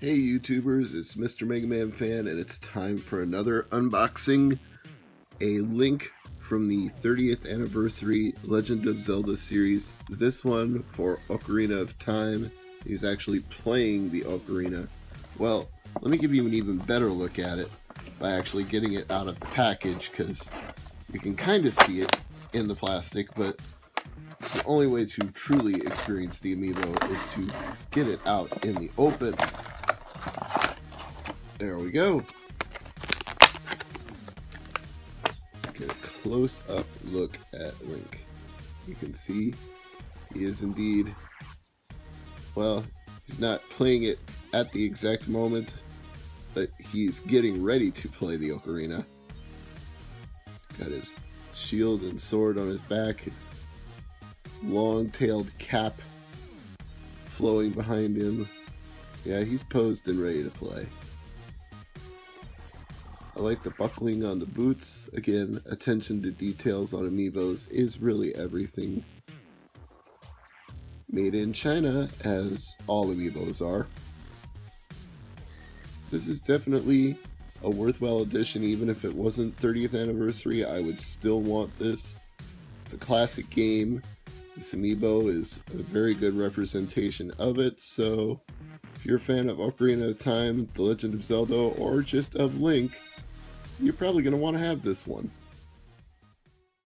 Hey YouTubers, it's Mr. Mega Man Fan, and it's time for another unboxing. A Link from the 30th anniversary Legend of Zelda series. This one for Ocarina of Time. He's actually playing the Ocarina. Well, let me give you an even better look at it by actually getting it out of the package, because you can kind of see it in the plastic, but the only way to truly experience the Amiibo is to get it out in the open. There we go. Get a close-up look at Link. You can see he is indeed, well, he's not playing it at the exact moment, but he's getting ready to play the Ocarina. Got his shield and sword on his back, his long-tailed cap flowing behind him. Yeah, he's posed and ready to play. I like the buckling on the boots. Again, attention to details on Amiibos is really everything. Made in China, as all Amiibos are. This is definitely a worthwhile addition. Even if it wasn't 30th anniversary, I would still want this. It's a classic game. This Amiibo is a very good representation of it, so if you're a fan of Ocarina of Time, The Legend of Zelda, or just of Link, you're probably going to want to have this one.